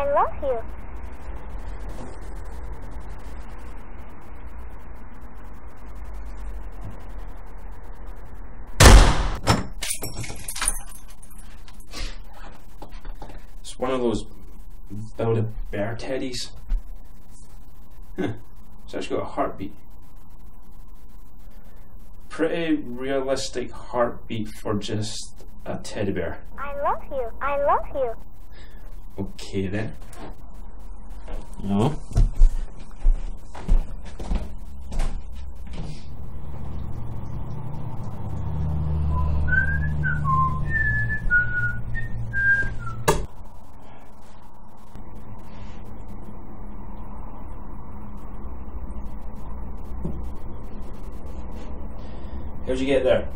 I love you. It's one of those Build-A-Bear teddies. Huh. It's actually got a heartbeat. Pretty realistic heartbeat for just a teddy bear. I love you. I love you. Okay then. No. How'd you get there?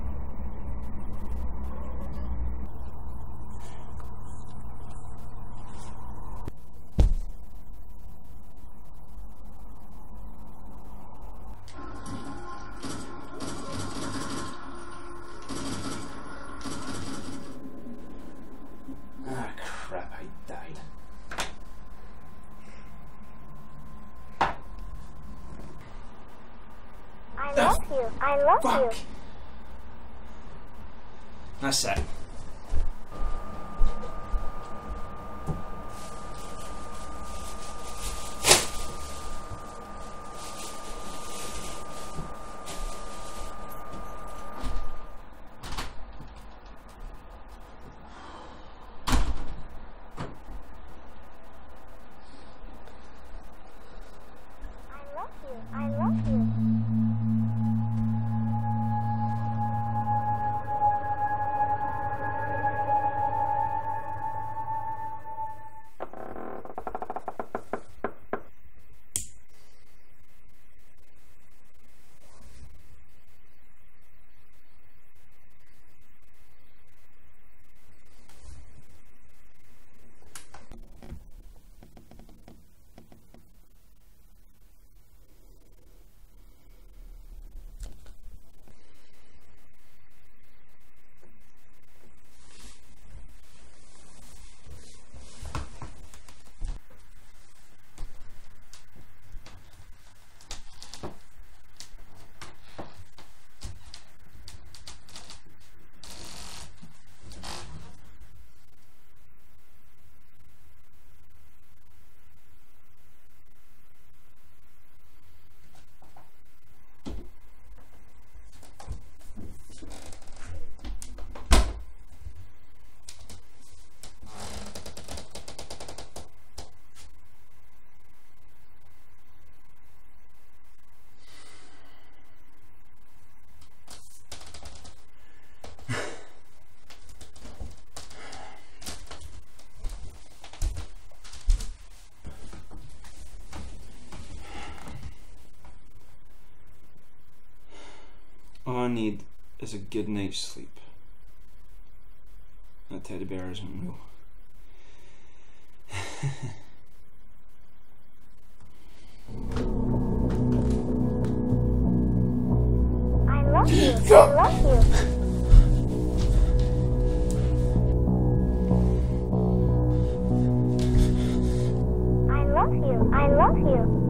I love you. That's it. I love you. I love you. All I need is a good night's sleep. That teddy bear isn't real. I love you. I love you.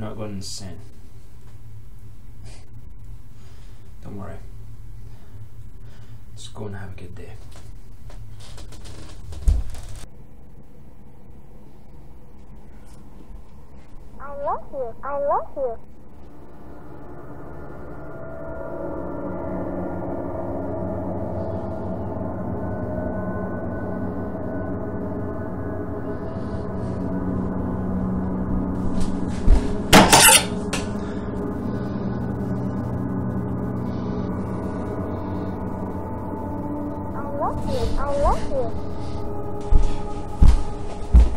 not going insane. Don't worry. Just go and have a good day. I love you. I love you. I love you.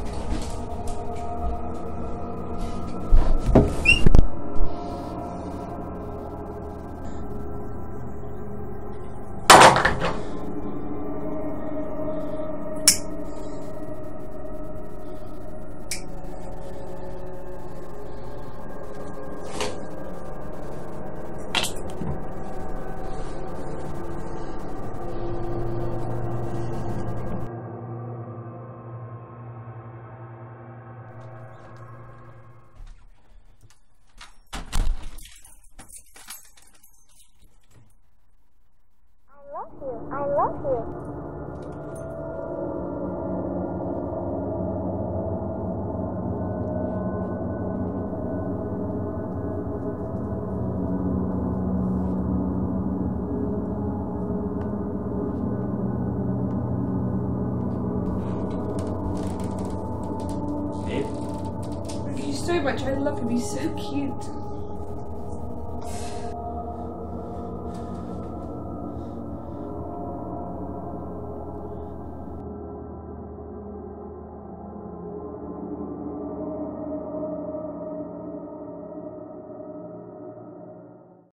I love you. Babe, thank you so much. I love you. You're so cute.